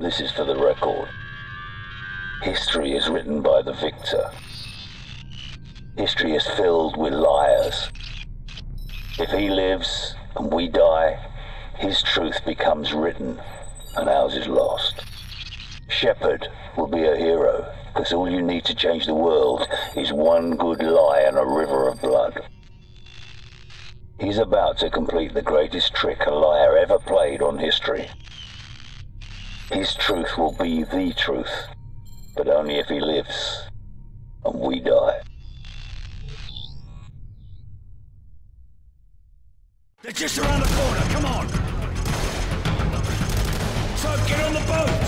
This is for the record. History is written by the victor. History is filled with liars. If he lives and we die, his truth becomes written and ours is lost. Shepard will be a hero, because all you need to change the world is one good lie and a river of blood. He's about to complete the greatest trick a liar ever played on history. His truth will be the truth, but only if he lives and we die. They're just around the corner, come on! So, get on the boat!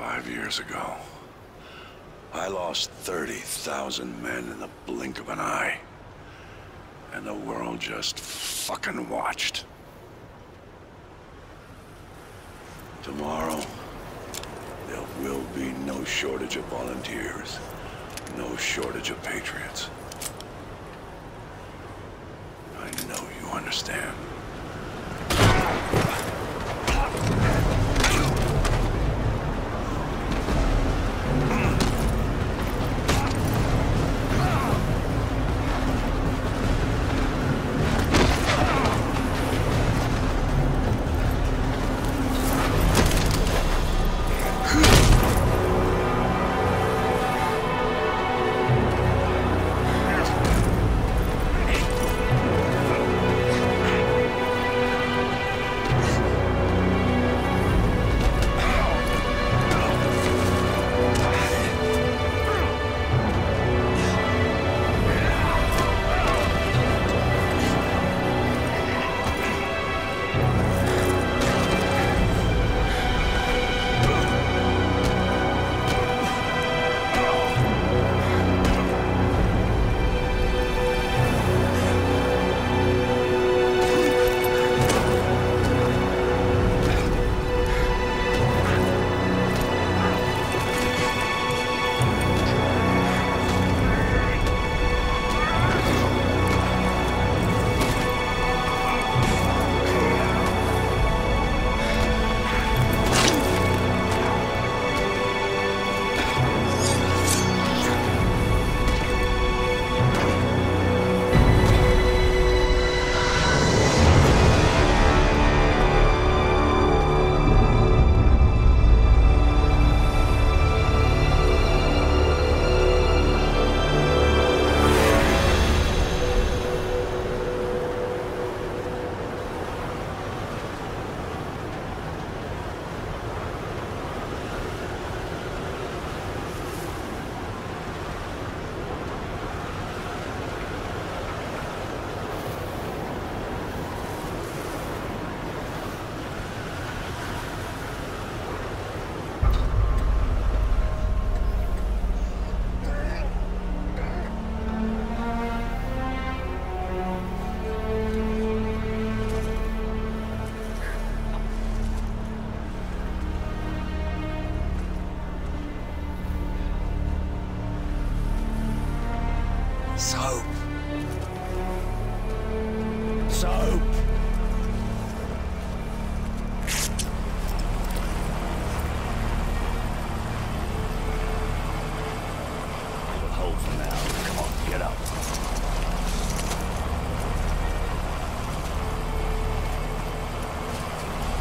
5 years ago, I lost 30,000 men in the blink of an eye. And the world just fucking watched. Tomorrow, there will be no shortage of volunteers, no shortage of patriots. I know you understand.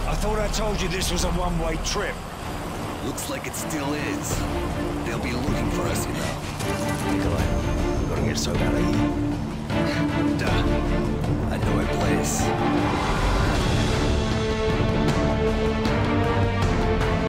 I thought I told you this was a one-way trip. Looks like it still is. They'll be looking for us, you know. Nikolai, gotta get soap out of here. Duh. I know a place.